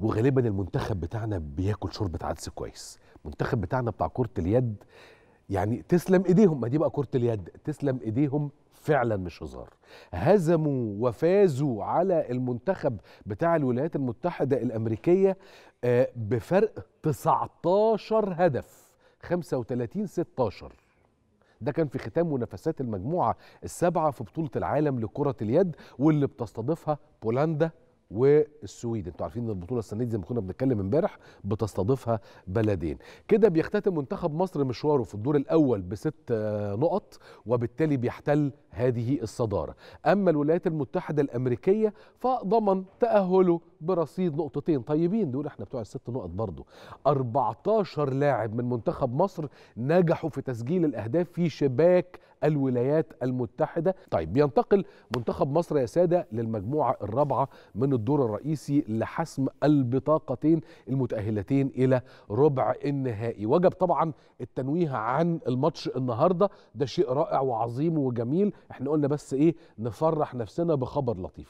وغالبا المنتخب بتاعنا بياكل شوربه عدس كويس. المنتخب بتاعنا بتاع كره اليد يعني تسلم ايديهم، ما دي بقى كره اليد، تسلم ايديهم فعلا، مش هزار. هزموا وفازوا على المنتخب بتاع الولايات المتحده الامريكيه بفرق 19 هدف، 35-16. ده كان في ختام منافسات المجموعه السابعه في بطوله العالم لكره اليد واللي بتستضيفها بولندا والسويد. انتوا عارفين ان البطوله السنه دي زي ما كنا بنتكلم امبارح بتستضيفها بلدين. كده بيختتم منتخب مصر مشواره في الدور الاول ب6 نقط، وبالتالي بيحتل هذه الصداره. اما الولايات المتحده الامريكيه فضمن تاهله برصيد 2 نقطة طيبين، دول احنا بتوع ال6 نقط برضو. 14 لاعب من منتخب مصر نجحوا في تسجيل الاهداف في شباك الولايات المتحده. طيب بينتقل منتخب مصر يا ساده للمجموعه الرابعه من الدور الرئيسي لحسم البطاقتين المتأهلتين الى ربع النهائي. وجب طبعا التنويه عن الماتش النهارده، ده شيء رائع وعظيم وجميل، احنا قلنا بس ايه، نفرح نفسنا بخبر لطيف.